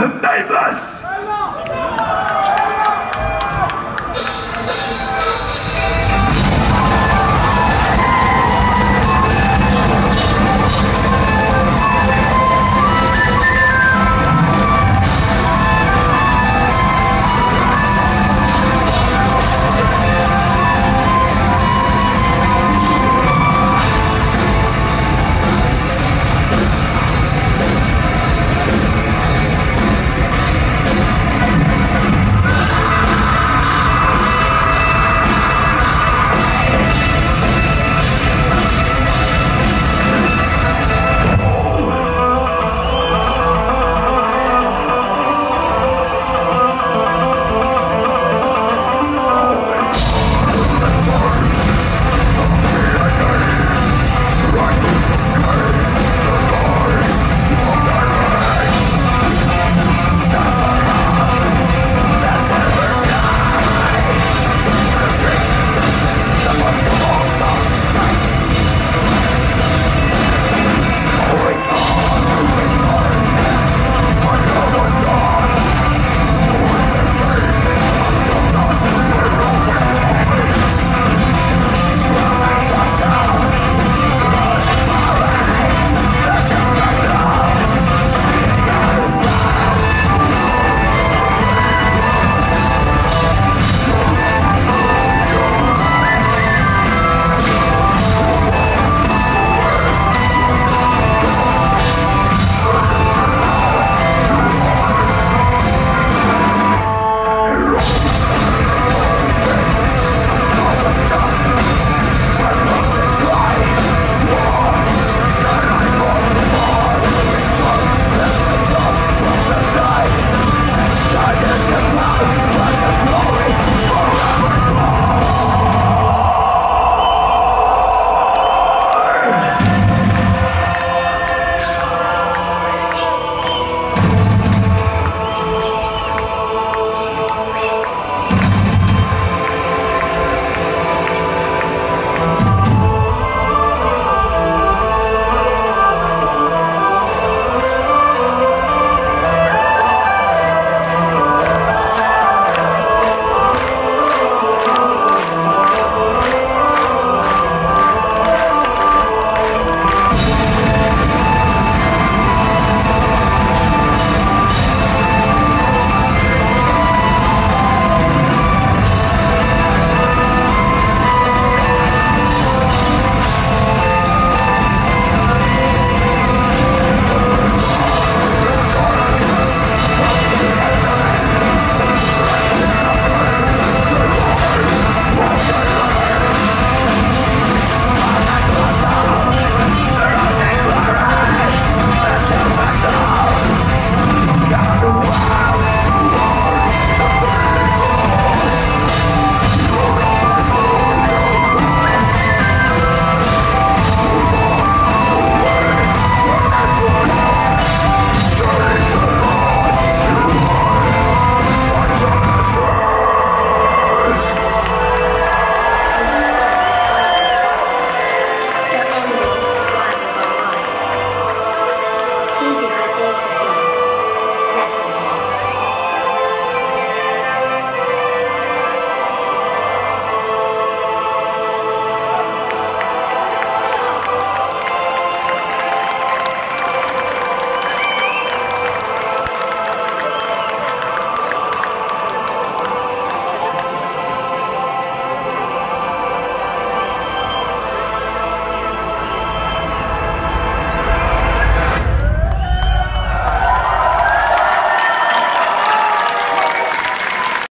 The Nameless!